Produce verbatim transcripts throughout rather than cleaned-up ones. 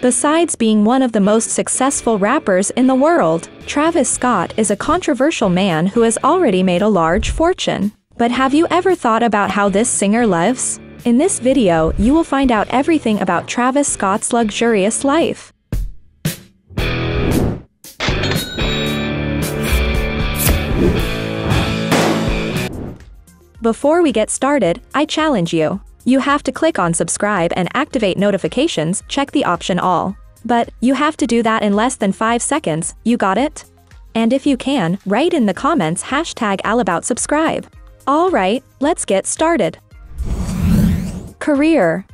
Besides being one of the most successful rappers in the world, Travis Scott is a controversial man who has already made a large fortune. But have you ever thought about how this singer lives? In this video, you will find out everything about Travis Scott's luxurious life. Before we get started, I challenge you. You have to click on subscribe and activate notifications, check the option all. But, you have to do that in less than five seconds, you got it? And if you can, write in the comments hashtag allabout subscribe. Alright, let's get started. Career.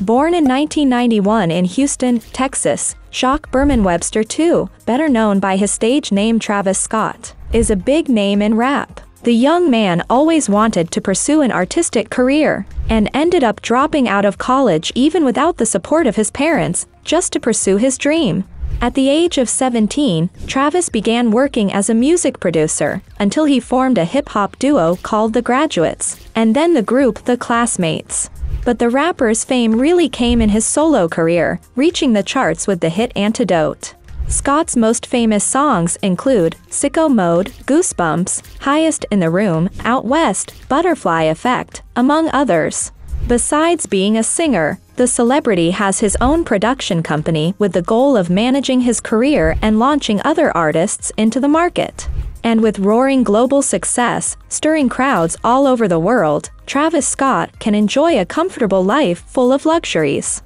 Born in nineteen ninety-one in Houston, Texas, Shock Berman Webster the second, better known by his stage name Travis Scott, is a big name in rap. The young man always wanted to pursue an artistic career, and ended up dropping out of college even without the support of his parents, just to pursue his dream. At the age of seventeen, Travis began working as a music producer, until he formed a hip-hop duo called The Graduates, and then the group The Classmates. But the rapper's fame really came in his solo career, reaching the charts with the hit Antidote. Scott's most famous songs include Sicko Mode, Goosebumps, Highest in the Room, Out West, Butterfly Effect, among others. Besides being a singer, the celebrity has his own production company with the goal of managing his career and launching other artists into the market. And with roaring global success, stirring crowds all over the world, Travis Scott can enjoy a comfortable life full of luxuries.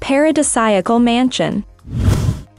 Paradisiacal mansion.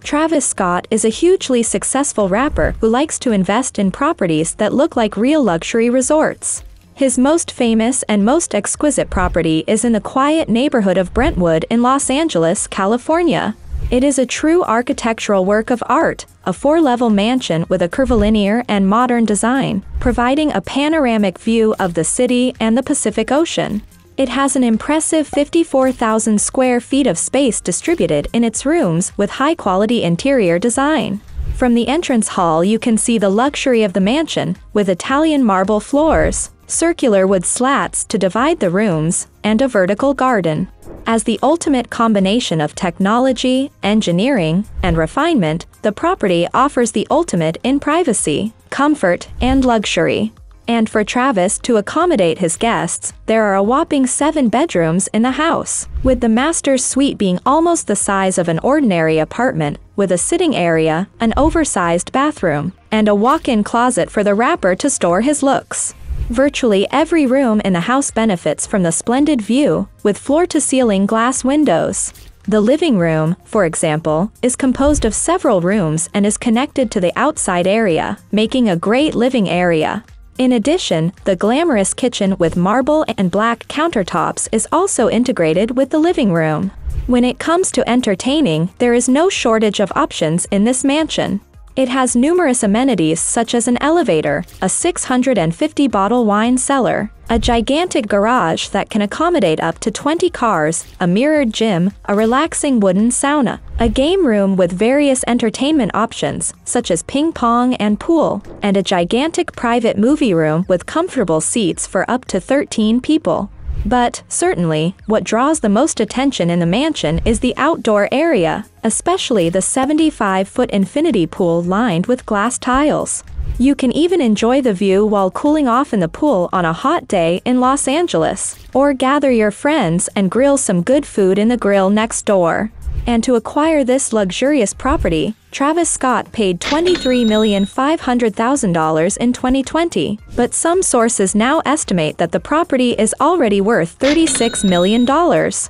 Travis Scott is a hugely successful rapper who likes to invest in properties that look like real luxury resorts. His most famous and most exquisite property is in the quiet neighborhood of Brentwood in Los Angeles, California. It is a true architectural work of art, a four-level mansion with a curvilinear and modern design, providing a panoramic view of the city and the Pacific Ocean. It has an impressive fifty-four thousand square feet of space distributed in its rooms with high-quality interior design. From the entrance hall you can see the luxury of the mansion, with Italian marble floors, circular wood slats to divide the rooms, and a vertical garden. As the ultimate combination of technology, engineering, and refinement, the property offers the ultimate in privacy, comfort, and luxury. And for Travis to accommodate his guests, there are a whopping seven bedrooms in the house, with the master suite being almost the size of an ordinary apartment, with a sitting area, an oversized bathroom, and a walk-in closet for the rapper to store his looks. Virtually every room in the house benefits from the splendid view, with floor-to-ceiling glass windows. The living room, for example, is composed of several rooms and is connected to the outside area, making a great living area. In addition, the glamorous kitchen with marble and black countertops is also integrated with the living room. When it comes to entertaining, there is no shortage of options in this mansion. It has numerous amenities such as an elevator, a six hundred fifty bottle wine cellar, a gigantic garage that can accommodate up to twenty cars, a mirrored gym, a relaxing wooden sauna, a game room with various entertainment options, such as ping pong and pool, and a gigantic private movie room with comfortable seats for up to thirteen people. But, certainly, what draws the most attention in the mansion is the outdoor area, especially the seventy-five foot infinity pool lined with glass tiles. You can even enjoy the view while cooling off in the pool on a hot day in Los Angeles, or gather your friends and grill some good food in the grill next door. And to acquire this luxurious property, Travis Scott paid twenty-three million five hundred thousand dollars in twenty twenty, but some sources now estimate that the property is already worth thirty-six million dollars.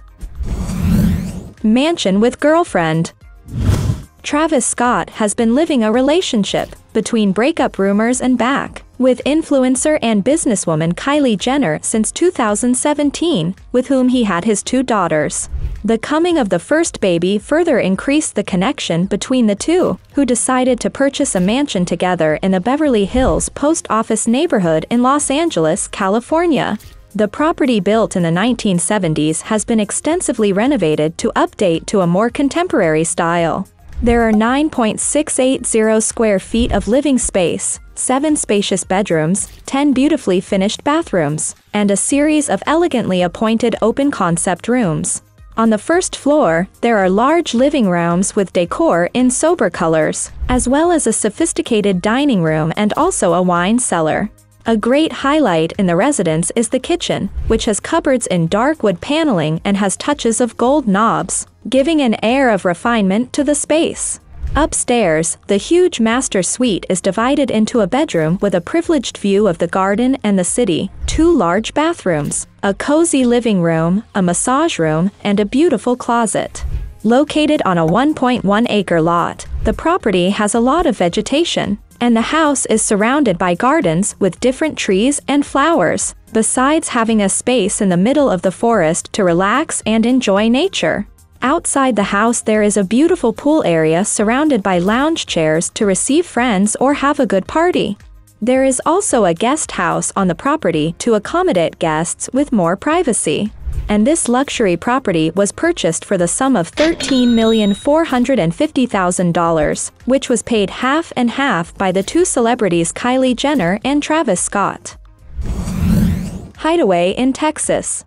Mansion with girlfriend. Travis Scott has been living a relationship between breakup rumors and back with influencer and businesswoman Kylie Jenner since two thousand seventeen, with whom he had his two daughters. The coming of the first baby further increased the connection between the two, who decided to purchase a mansion together in the Beverly Hills Post Office neighborhood in Los Angeles, California. The property built in the nineteen seventies has been extensively renovated to update to a more contemporary style. There are nine thousand six hundred eighty square feet of living space, seven spacious bedrooms, ten beautifully finished bathrooms, and a series of elegantly appointed open-concept rooms. On the first floor, there are large living rooms with decor in sober colors, as well as a sophisticated dining room and also a wine cellar. A great highlight in the residence is the kitchen, which has cupboards in dark wood paneling and has touches of gold knobs, giving an air of refinement to the space. Upstairs, the huge master suite is divided into a bedroom with a privileged view of the garden and the city, two large bathrooms, a cozy living room, a massage room, and a beautiful closet. Located on a one point one acre lot, the property has a lot of vegetation, and the house is surrounded by gardens with different trees and flowers, besides having a space in the middle of the forest to relax and enjoy nature. Outside the house there is a beautiful pool area surrounded by lounge chairs to receive friends or have a good party. There is also a guest house on the property to accommodate guests with more privacy. And this luxury property was purchased for the sum of thirteen million four hundred fifty thousand dollars, which was paid half and half by the two celebrities Kylie Jenner and Travis Scott. Hideaway in Texas.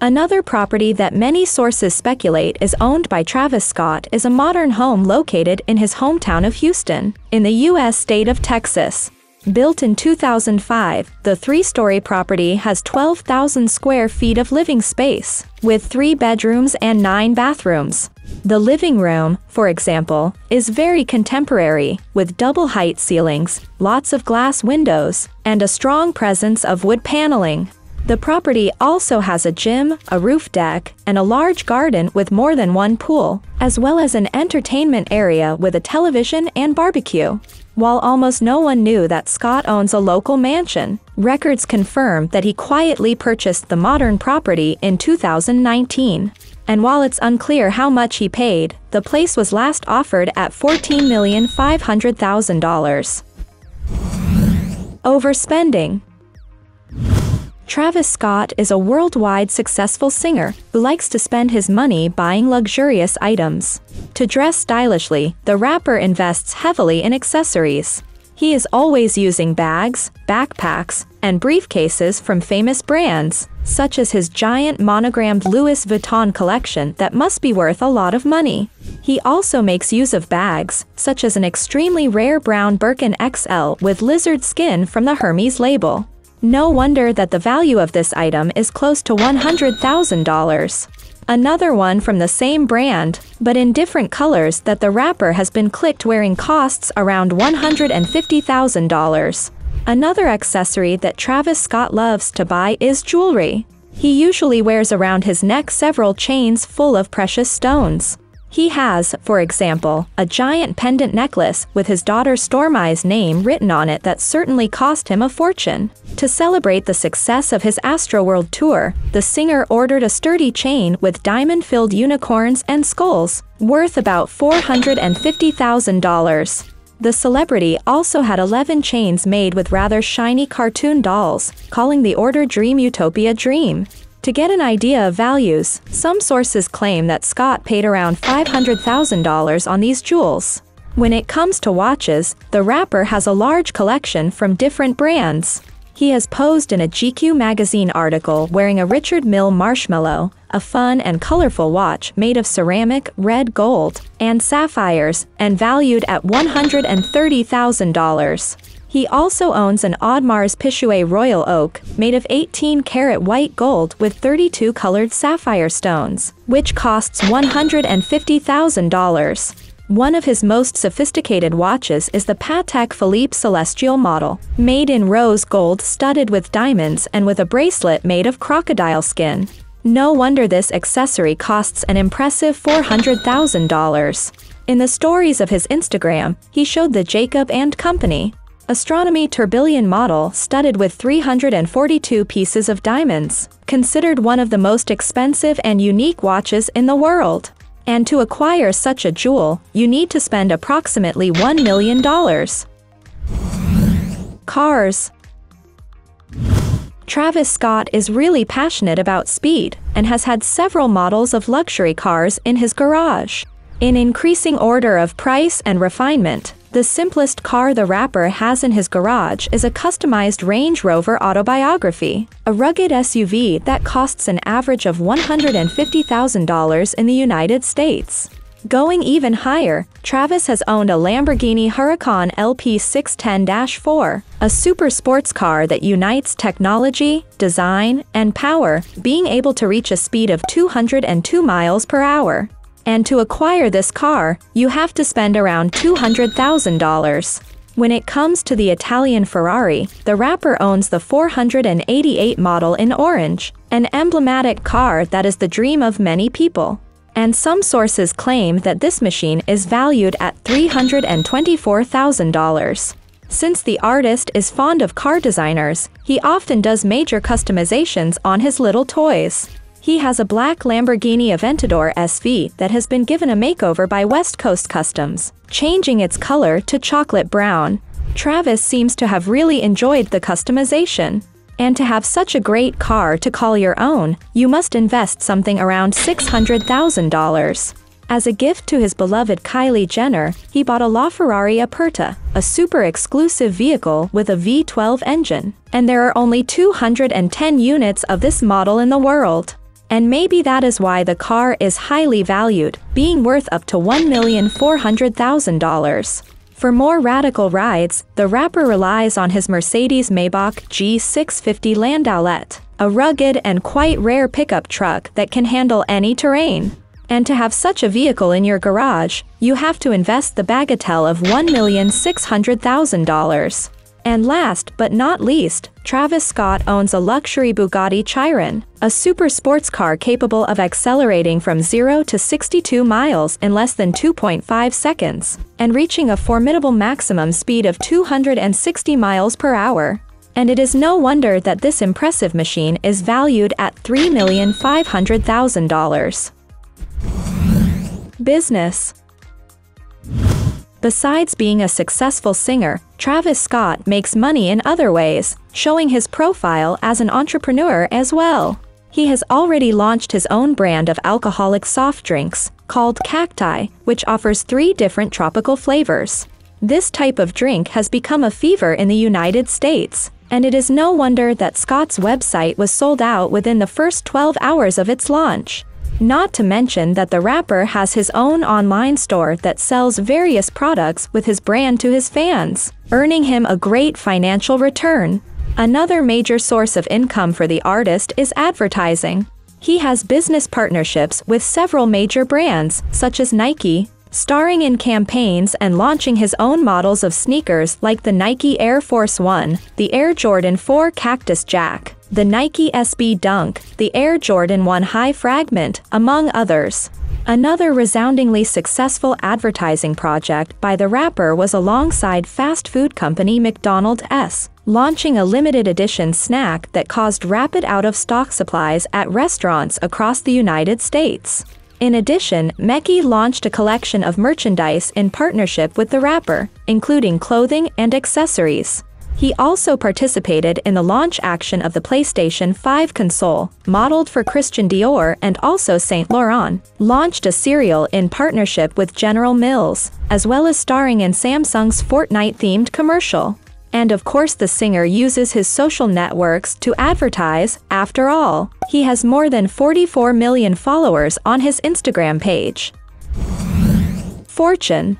Another property that many sources speculate is owned by Travis Scott is a modern home located in his hometown of Houston, in the U S state of Texas. Built in two thousand five, the three-story property has twelve thousand square feet of living space, with three bedrooms and nine bathrooms. The living room, for example, is very contemporary, with double-height ceilings, lots of glass windows, and a strong presence of wood paneling. The property also has a gym, a roof deck, and a large garden with more than one pool, as well as an entertainment area with a television and barbecue. While almost no one knew that Scott owns a local mansion, records confirm that he quietly purchased the modern property in two thousand nineteen. And while it's unclear how much he paid, the place was last offered at fourteen million five hundred thousand dollars. Overspending. Travis Scott is a worldwide successful singer who likes to spend his money buying luxurious items. To dress stylishly, the rapper invests heavily in accessories. He is always using bags, backpacks, and briefcases from famous brands, such as his giant monogrammed Louis Vuitton collection that must be worth a lot of money. He also makes use of bags, such as an extremely rare brown Birkin X L with lizard skin from the Hermes label. No wonder that the value of this item is close to one hundred thousand dollars. Another one from the same brand, but in different colors that the rapper has been clicked wearing costs around one hundred fifty thousand dollars. Another accessory that Travis Scott loves to buy is jewelry. He usually wears around his neck several chains full of precious stones. He has, for example, a giant pendant necklace with his daughter Stormy's name written on it that certainly cost him a fortune. To celebrate the success of his Astroworld tour, the singer ordered a sturdy chain with diamond-filled unicorns and skulls, worth about four hundred fifty thousand dollars. The celebrity also had eleven chains made with rather shiny cartoon dolls, calling the order Dream Utopia Dream. To get an idea of values, some sources claim that Scott paid around five hundred thousand dollars on these jewels. When it comes to watches, the rapper has a large collection from different brands. He has posed in a G Q magazine article wearing a Richard Mill marshmallow, a fun and colorful watch made of ceramic, red gold, and sapphires, and valued at one hundred thirty thousand dollars. He also owns an Audemars Piguet Royal Oak, made of eighteen karat white gold with thirty-two colored sapphire stones, which costs one hundred fifty thousand dollars. One of his most sophisticated watches is the Patek Philippe Celestial model, made in rose gold studded with diamonds and with a bracelet made of crocodile skin. No wonder this accessory costs an impressive four hundred thousand dollars. In the stories of his Instagram, he showed the Jacob and Company Astronomy Turbillion model studded with three hundred forty-two pieces of diamonds, considered one of the most expensive and unique watches in the world. And to acquire such a jewel, you need to spend approximately one million dollars. Cars. Travis Scott is really passionate about speed and has had several models of luxury cars in his garage. In increasing order of price and refinement, The simplest car the rapper has in his garage is a customized Range Rover Autobiography, a rugged S U V that costs an average of one hundred fifty thousand dollars in the United States. Going even higher, Travis has owned a Lamborghini Huracan L P six ten dash four, a super sports car that unites technology, design, and power, being able to reach a speed of two hundred two miles per hour. And to acquire this car, you have to spend around two hundred thousand dollars. When it comes to the Italian Ferrari, the rapper owns the four hundred eighty-eight model in orange, an emblematic car that is the dream of many people. And some sources claim that this machine is valued at three hundred twenty-four thousand dollars. Since the artist is fond of car designers, he often does major customizations on his little toys. He has a black Lamborghini Aventador S V that has been given a makeover by West Coast Customs, changing its color to chocolate brown. Travis seems to have really enjoyed the customization. And to have such a great car to call your own, you must invest something around six hundred thousand dollars. As a gift to his beloved Kylie Jenner, he bought a LaFerrari Aperta, a super exclusive vehicle with a V twelve engine, and there are only two hundred ten units of this model in the world. And maybe that is why the car is highly valued, being worth up to one million four hundred thousand dollars. For more radical rides, the rapper relies on his Mercedes-Maybach G six fifty Landaulet, a rugged and quite rare pickup truck that can handle any terrain. And to have such a vehicle in your garage, you have to invest the bagatelle of one million six hundred thousand dollars. And last but not least, Travis Scott owns a luxury Bugatti Chiron, a super sports car capable of accelerating from zero to sixty-two miles in less than two point five seconds, and reaching a formidable maximum speed of two hundred sixty miles per hour. And it is no wonder that this impressive machine is valued at three million five hundred thousand dollars. Business. Besides being a successful singer, Travis Scott makes money in other ways, showing his profile as an entrepreneur as well. He has already launched his own brand of alcoholic soft drinks, called Cacti, which offers three different tropical flavors. This type of drink has become a fever in the United States, and it is no wonder that Scott's website was sold out within the first twelve hours of its launch. Not to mention that the rapper has his own online store that sells various products with his brand to his fans, earning him a great financial return. Another major source of income for the artist is advertising. He has business partnerships with several major brands, such as Nike, starring in campaigns and launching his own models of sneakers like the Nike Air Force One, the Air Jordan four Cactus Jack, the Nike S B Dunk, the Air Jordan one High Fragment, among others. Another resoundingly successful advertising project by the rapper was alongside fast food company McDonald's, launching a limited edition snack that caused rapid out-of-stock supplies at restaurants across the United States. In addition, Nike launched a collection of merchandise in partnership with the rapper, including clothing and accessories. He also participated in the launch action of the PlayStation five console, modeled for Christian Dior and also Saint Laurent, launched a cereal in partnership with General Mills, as well as starring in Samsung's Fortnite-themed commercial. And of course the singer uses his social networks to advertise. After all, he has more than forty-four million followers on his Instagram page. Fortune.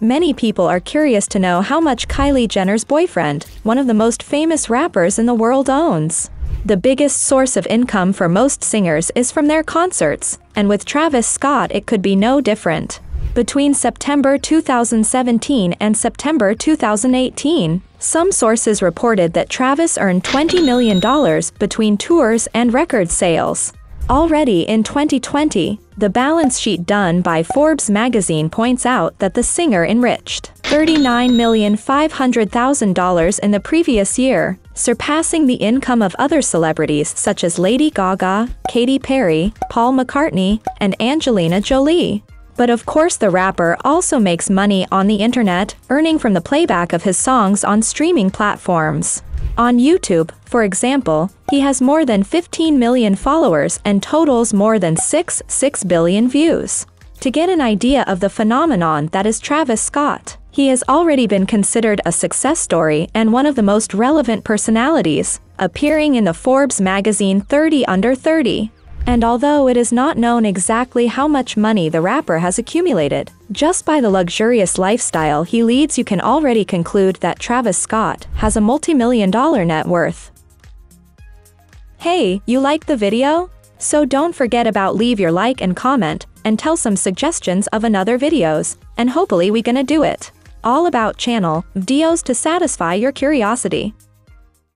Many people are curious to know how much Kylie Jenner's boyfriend, one of the most famous rappers in the world, owns. The biggest source of income for most singers is from their concerts, and with Travis Scott it could be no different. Between September two thousand seventeen and September two thousand eighteen, some sources reported that Travis earned twenty million dollars between tours and record sales. Already in twenty twenty, the balance sheet done by Forbes magazine points out that the singer enriched thirty-nine million five hundred thousand dollars in the previous year, surpassing the income of other celebrities such as Lady Gaga, Katy Perry, Paul McCartney, and Angelina Jolie. But of course the rapper also makes money on the internet, earning from the playback of his songs on streaming platforms. On YouTube, for example, he has more than fifteen million followers and totals more than six point six billion views. to get an idea of the phenomenon that is Travis Scott. He has already been considered a success story and one of the most relevant personalities, appearing in the Forbes magazine thirty under thirty. And although it is not known exactly how much money the rapper has accumulated, just by the luxurious lifestyle he leads you can already conclude that Travis Scott has a multi-million dollar net worth. Hey, you liked the video? So don't forget about leave your like and comment, and tell some suggestions of another videos, and hopefully we gonna do it. All about channel, videos to satisfy your curiosity.